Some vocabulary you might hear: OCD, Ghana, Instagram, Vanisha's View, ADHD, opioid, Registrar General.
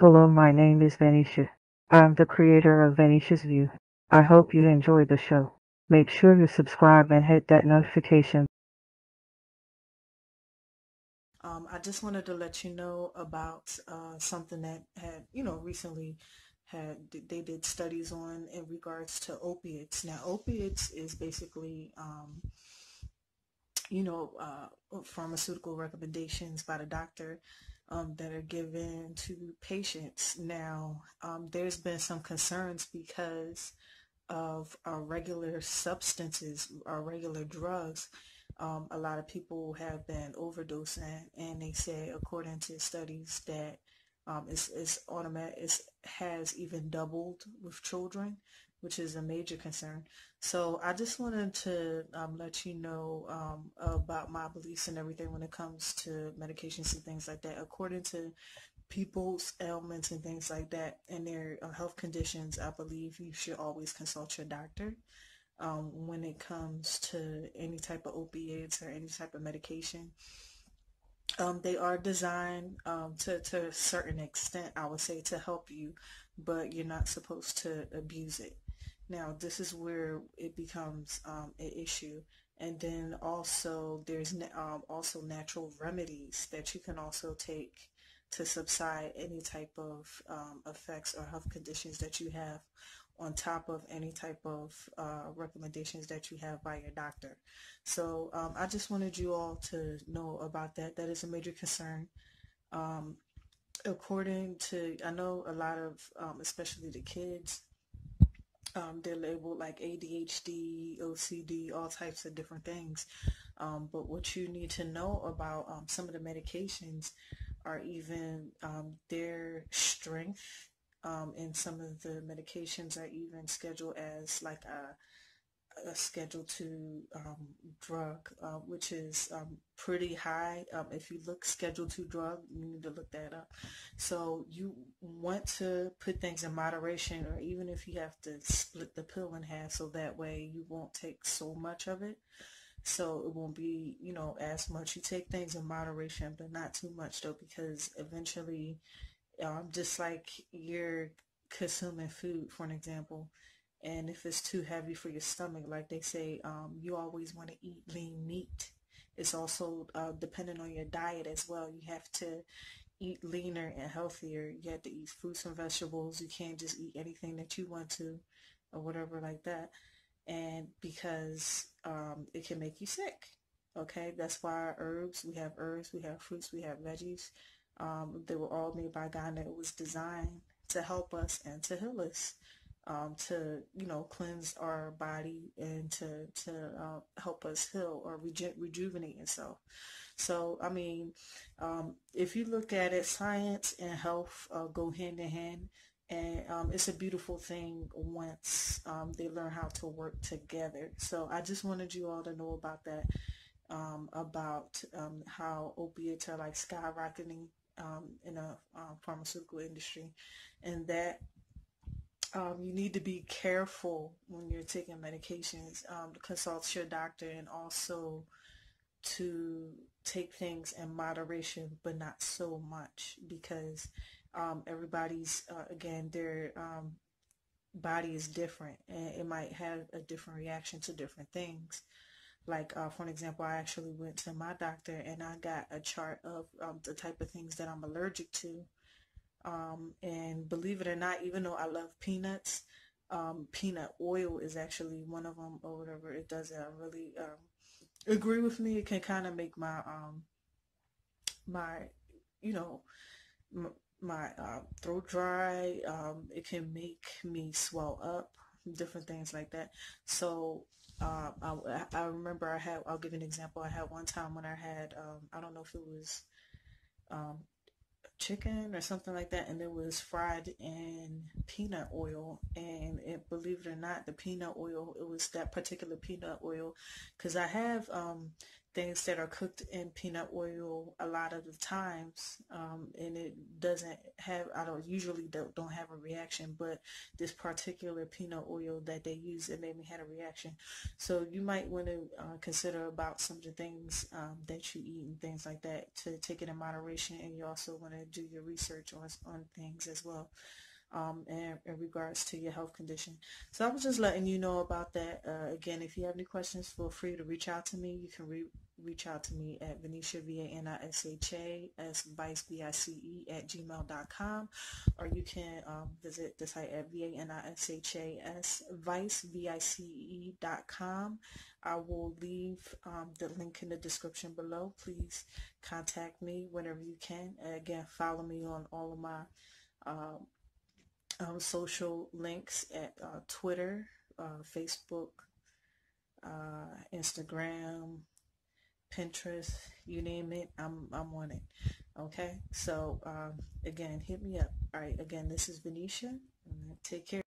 Hello, my name is Vanisha. I'm the creator of Vanisha's View. I hope you enjoyed the show. Make sure you subscribe and hit that notification. I just wanted to let you know about something that had, recently they did studies on in regards to opiates. Now, opiates is basically, pharmaceutical recommendations by the doctor that are given to patients. Now, there's been some concerns because of our regular substances, our regular drugs. A lot of people have been overdosing, and they say, according to studies, that it has even doubled with children, which is a major concern. So I just wanted to let you know about my beliefs and everything when it comes to medications and things like that. According to people's ailments and things like that and their health conditions, I believe you should always consult your doctor when it comes to any type of opiates or any type of medication. They are designed to a certain extent, I would say, to help you, but you're not supposed to abuse it. Now, this is where it becomes an issue. And then also there's also natural remedies that you can also take to subside any type of effects or health conditions that you have, on top of any type of recommendations that you have by your doctor. So I just wanted you all to know about that. That is a major concern. According to, I know a lot of, especially the kids, they're labeled like ADHD, OCD, all types of different things. But what you need to know about some of the medications are even their strength. And some of the medications are even scheduled as like a Schedule II drug, which is pretty high. If you look Schedule II drug, you need to look that up. So you want to put things in moderation, or even if you have to split the pill in half, so that way you won't take so much of it. So it won't be, as much. You take things in moderation, but not too much though, because eventually, just like you're consuming food, for an example, and if it's too heavy for your stomach, like they say, you always want to eat lean meat. It's also dependent on your diet as well. You have to eat leaner and healthier. You have to eat fruits and vegetables. You can't just eat anything that you want to or whatever like that, and because it can make you sick, okay? That's why our herbs, we have fruits, we have veggies. They were all made by God, and it was designed to help us and to heal us, to, cleanse our body and to help us heal or rejuvenate itself. So, I mean, if you look at it, science and health go hand in hand, and it's a beautiful thing once they learn how to work together. So I just wanted you all to know about that, about how opiates are like skyrocketing in a pharmaceutical industry, and that you need to be careful when you're taking medications, to consult your doctor, and also to take things in moderation, but not so much, because everybody's, again, their body is different, and it might have a different reaction to different things. Like, for an example, I actually went to my doctor and I got a chart of the type of things that I'm allergic to. And believe it or not, even though I love peanuts, peanut oil is actually one of them, or whatever. It doesn't really agree with me. It can kind of make my, my throat dry. It can make me swell up, different things like that. So, I remember I'll give you an example. I had one time when I had, I don't know if it was chicken or something like that, and it was fried in peanut oil, and it, believe it or not, the peanut oil, it was that particular peanut oil, because I have things that are cooked in peanut oil a lot of the times, and it doesn't have, I usually don't have a reaction, but this particular peanut oil that they use, it made me have a reaction. So you might want to consider about some of the things that you eat and things like that, to take it in moderation, and you also want to do your research on things as well. In regards to your health condition. So I was just letting you know about that. Again, if you have any questions, feel free to reach out to me. You can reach out to me at Vanisha, VANISHASVICE@gmail.com, or you can visit the site at VANISHASVICE.com. I will leave the link in the description below. Please contact me whenever you can. Again, follow me on all of my social links at Twitter, Facebook, Instagram, Pinterest, you name it, I'm on it. Okay, so again, hit me up. All right, again, this is Vanisha. Take care.